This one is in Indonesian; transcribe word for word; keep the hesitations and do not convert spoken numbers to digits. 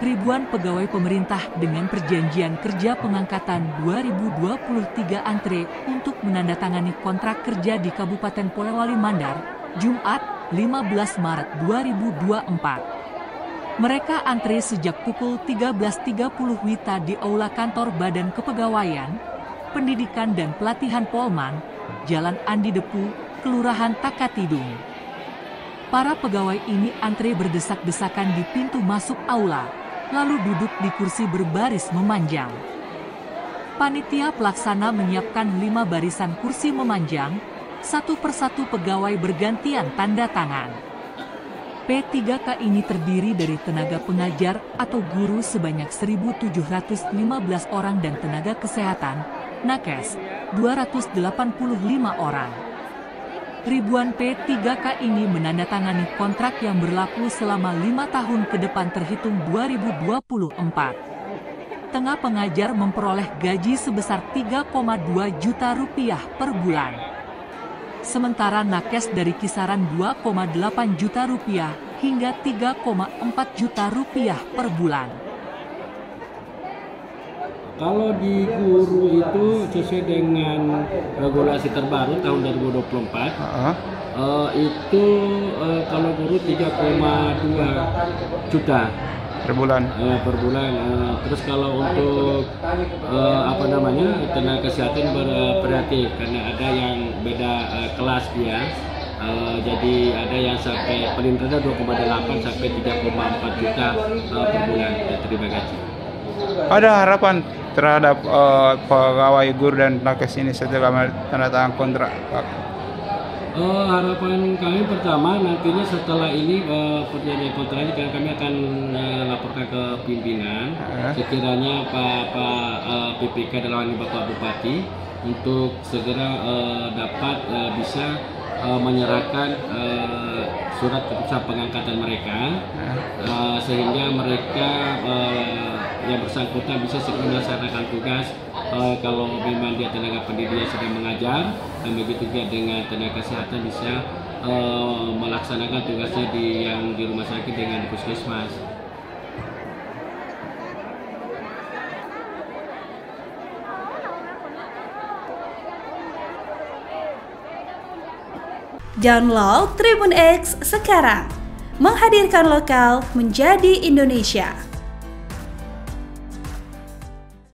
ribuan pegawai pemerintah dengan perjanjian kerja pengangkatan dua ribu dua puluh tiga antre untuk menandatangani kontrak kerja di Kabupaten Polewali Mandar, Jumat, lima belas Maret dua ribu dua puluh empat. Mereka antre sejak pukul tiga belas tiga puluh WITA di Aula Kantor Badan Kepegawaian, Pendidikan dan Pelatihan Polman, Jalan Andi Depu, Kelurahan Takatidung. Para pegawai ini antre berdesak-desakan di pintu masuk aula, lalu duduk di kursi berbaris memanjang. Panitia pelaksana menyiapkan lima barisan kursi memanjang, satu persatu pegawai bergantian tanda tangan. P tiga K ini terdiri dari tenaga pengajar atau guru sebanyak seribu tujuh ratus lima belas orang dan tenaga kesehatan, nakes, dua ratus delapan puluh lima orang. Ribuan P tiga K ini menandatangani kontrak yang berlaku selama lima tahun ke depan terhitung dua ribu dua puluh empat. Tengah pengajar memperoleh gaji sebesar tiga koma dua juta rupiah per bulan. Sementara nakes dari kisaran dua koma delapan juta rupiah hingga tiga koma empat juta rupiah per bulan. Kalau di guru itu sesuai dengan regulasi terbaru tahun dua ribu dua puluh empat, uh -huh. uh, itu uh, kalau guru tiga koma dua juta per bulan. Uh, per bulan. Uh, terus kalau untuk uh, apa namanya tenaga kesehatan bervariatif karena ada yang beda uh, kelas dia. Uh, jadi ada yang sampai paling rendah dua koma delapan sampai tiga koma empat juta uh, per bulan terima gaji. Ada harapan terhadap uh, pegawai guru dan nakes ini setelah tanda tangan kontrak? Uh, harapan kami pertama nantinya setelah ini uh, perjanjian kontraknya kami akan uh, laporkan ke pimpinan, uh. sekiranya Pak uh, P P K dalam Bapak Bupati untuk segera uh, dapat uh, bisa uh, menyerahkan uh, surat keputusan pengangkatan mereka uh. Uh, sehingga mereka uh, yang bersangkutan bisa segera melaksanakan tugas uh, kalau memang dia tenaga pendidikan sedang mengajar dan begitu juga dengan tenaga kesehatan bisa uh, melaksanakan tugasnya di yang di rumah sakit dengan di puskesmas. Download Tribun X sekarang, menghadirkan lokal menjadi Indonesia.